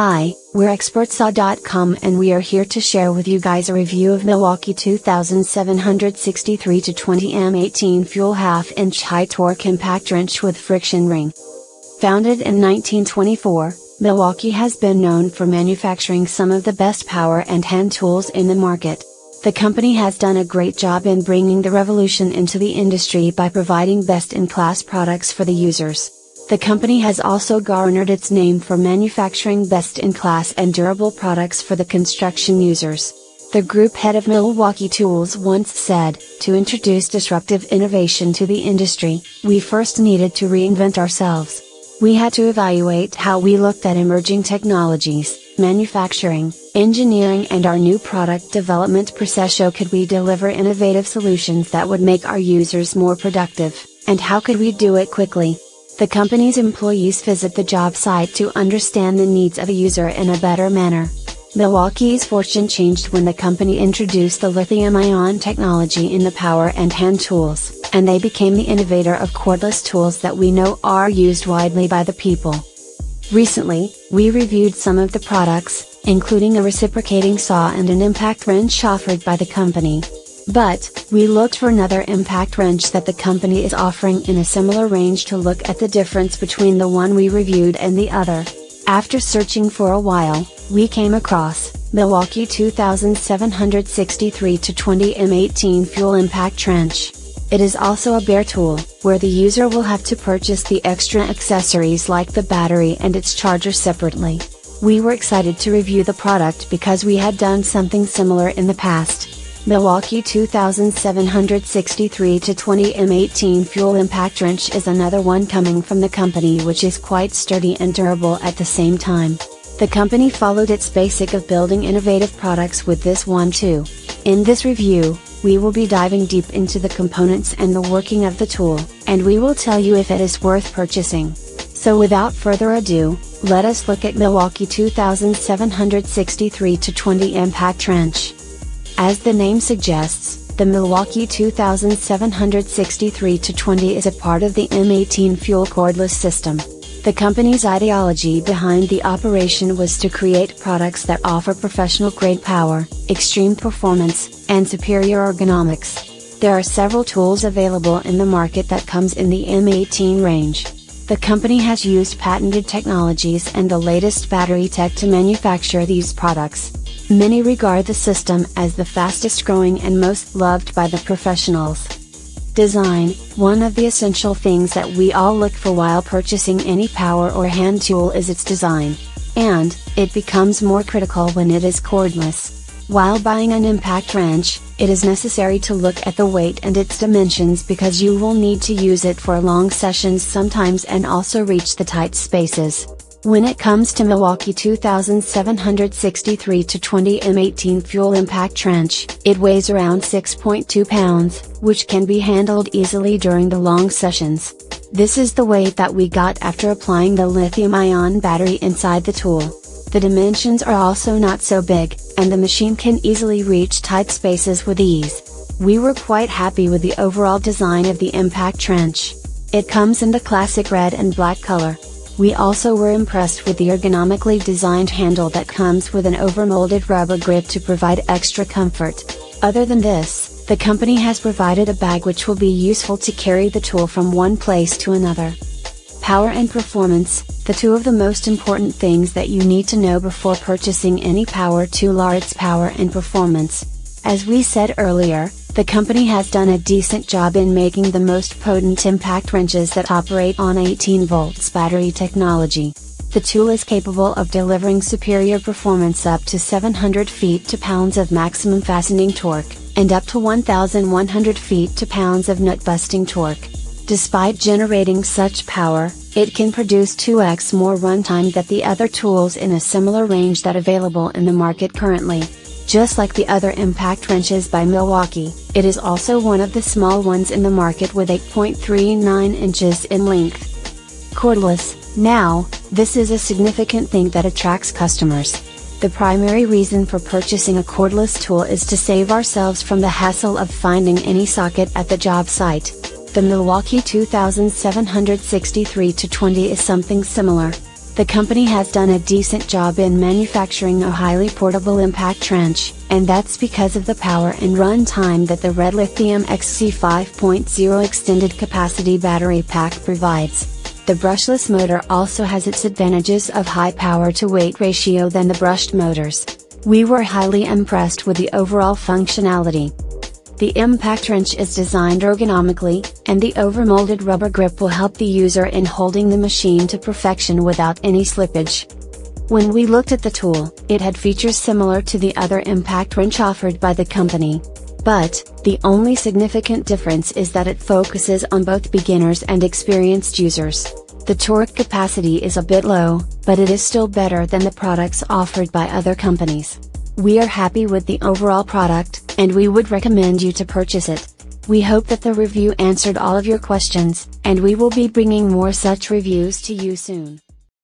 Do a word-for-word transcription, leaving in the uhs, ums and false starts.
Hi, we're Expertsaw dot com and we are here to share with you guys a review of Milwaukee two seven six three dash twenty M eighteen fuel half-inch high-torque impact wrench with friction ring. Founded in nineteen twenty-four, Milwaukee has been known for manufacturing some of the best power and hand tools in the market. The company has done a great job in bringing the revolution into the industry by providing best-in-class products for the users. The company has also garnered its name for manufacturing best-in-class and durable products for the construction users. The group head of Milwaukee Tools once said, "To introduce disruptive innovation to the industry, we first needed to reinvent ourselves. We had to evaluate how we looked at emerging technologies, manufacturing, engineering and our new product development process. How could we deliver innovative solutions that would make our users more productive, and how could we do it quickly?" The company's employees visit the job site to understand the needs of a user in a better manner. Milwaukee's fortune changed when the company introduced the lithium-ion technology in the power and hand tools, and they became the innovator of cordless tools that we know are used widely by the people. Recently, we reviewed some of the products, including a reciprocating saw and an impact wrench offered by the company. But, we looked for another impact wrench that the company is offering in a similar range to look at the difference between the one we reviewed and the other. After searching for a while, we came across Milwaukee two seven six three dash twenty M eighteen Fuel Impact Wrench. It is also a bare tool, where the user will have to purchase the extra accessories like the battery and its charger separately. We were excited to review the product because we had done something similar in the past. Milwaukee two seven six three dash twenty M eighteen Fuel Impact Wrench is another one coming from the company, which is quite sturdy and durable at the same time. The company followed its basic of building innovative products with this one too. In this review, we will be diving deep into the components and the working of the tool, and we will tell you if it is worth purchasing. So without further ado, let us look at Milwaukee two seven six three dash twenty Impact Wrench. As the name suggests, the Milwaukee two seven six three dash twenty is a part of the M eighteen fuel cordless system. The company's ideology behind the operation was to create products that offer professional-grade power, extreme performance, and superior ergonomics. There are several tools available in the market that comes in the M eighteen range. The company has used patented technologies and the latest battery tech to manufacture these products. Many regard the system as the fastest growing and most loved by the professionals. Design: one of the essential things that we all look for while purchasing any power or hand tool is its design. And, it becomes more critical when it is cordless. While buying an impact wrench, it is necessary to look at the weight and its dimensions because you will need to use it for long sessions sometimes and also reach the tight spaces. When it comes to Milwaukee two seven six three dash twenty M eighteen Fuel Impact Wrench, it weighs around six point two pounds, which can be handled easily during the long sessions. This is the weight that we got after applying the lithium-ion battery inside the tool. The dimensions are also not so big, and the machine can easily reach tight spaces with ease. We were quite happy with the overall design of the impact wrench. It comes in the classic red and black color. We also were impressed with the ergonomically designed handle that comes with an overmolded rubber grip to provide extra comfort. Other than this, the company has provided a bag which will be useful to carry the tool from one place to another. Power and performance: the two of the most important things that you need to know before purchasing any power tool are its power and performance. As we said earlier, the company has done a decent job in making the most potent impact wrenches that operate on eighteen volts battery technology. The tool is capable of delivering superior performance up to seven hundred feet-pounds of maximum fastening torque, and up to one thousand one hundred feet-pounds of nut-busting torque. Despite generating such power, it can produce two X more runtime than the other tools in a similar range that are available in the market currently. Just like the other impact wrenches by Milwaukee, it is also one of the small ones in the market with eight point three nine inches in length. Cordless: now, this is a significant thing that attracts customers. The primary reason for purchasing a cordless tool is to save ourselves from the hassle of finding any socket at the job site. The Milwaukee two seven six three dash twenty is something similar. The company has done a decent job in manufacturing a highly portable impact wrench, and that's because of the power and run time that the Red Lithium X C five point oh extended capacity battery pack provides. The brushless motor also has its advantages of high power to weight ratio than the brushed motors. We were highly impressed with the overall functionality. The impact wrench is designed ergonomically, and the overmolded rubber grip will help the user in holding the machine to perfection without any slippage. When we looked at the tool, it had features similar to the other impact wrench offered by the company. But, the only significant difference is that it focuses on both beginners and experienced users. The torque capacity is a bit low, but it is still better than the products offered by other companies. We are happy with the overall product, and we would recommend you to purchase it. We hope that the review answered all of your questions, and we will be bringing more such reviews to you soon.